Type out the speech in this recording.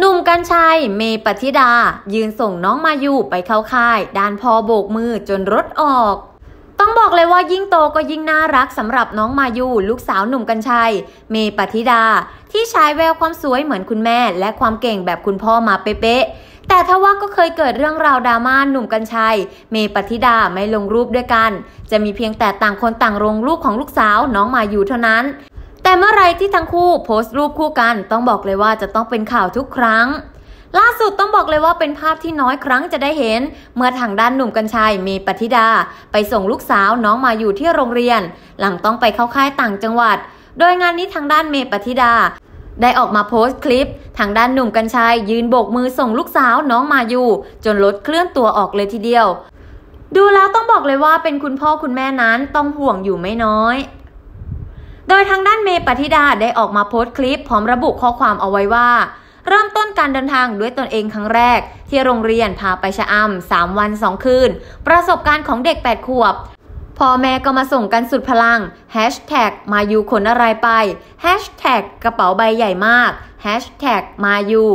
หนุ่มกรรชัย เมปฏิดายืนส่งน้องมายูไปเข้าค่ายด้านพอโบกมือจนรถออกต้องบอกเลยว่ายิ่งโตก็ยิ่งน่ารักสำหรับน้องมายูลูกสาวหนุ่มกรรชัย เมปฏิดาที่ใช้แววความสวยเหมือนคุณแม่และความเก่งแบบคุณพ่อมาเป๊ะแต่ทว่าก็เคยเกิดเรื่องราวดราม่าหนุ่มกรรชัย เมปฏิดาไม่ลงรูปด้วยกันจะมีเพียงแต่ต่างคนต่างลงรูปของลูกสาวน้องมายูเท่านั้นแต่เมื่อไรที่ทั้งคู่โพสต์รูปคู่กันต้องบอกเลยว่าจะต้องเป็นข่าวทุกครั้งล่าสุดต้องบอกเลยว่าเป็นภาพที่น้อยครั้งจะได้เห็นเมื่อทางด้านหนุ่มกรรชัย เมปฏิดาไปส่งลูกสาวน้องมายูที่โรงเรียนหลังต้องไปเข้าค่ายต่างจังหวัดโดยงานนี้ทางด้านเมปฏิดาได้ออกมาโพสต์คลิปทางด้านหนุ่มกรรชัยยืนโบกมือส่งลูกสาวน้องมายูจนรถเคลื่อนตัวออกเลยทีเดียวดูแล้วต้องบอกเลยว่าเป็นคุณพ่อคุณแม่นั้นต้องห่วงอยู่ไม่น้อยโดยทางด้านเมปฏิดาได้ออกมาโพสต์คลิปพร้อมระบุข้อความเอาไว้ว่าเริ่มต้นการเดินทางด้วยตนเองครั้งแรกที่โรงเรียนพาไปชะอำ3 วัน 2 คืนประสบการณ์ของเด็ก8 ขวบพ่อแม่ก็มาส่งกันสุดพลังมายูขนอะไรไปกระเป๋าใบใหญ่มากมายู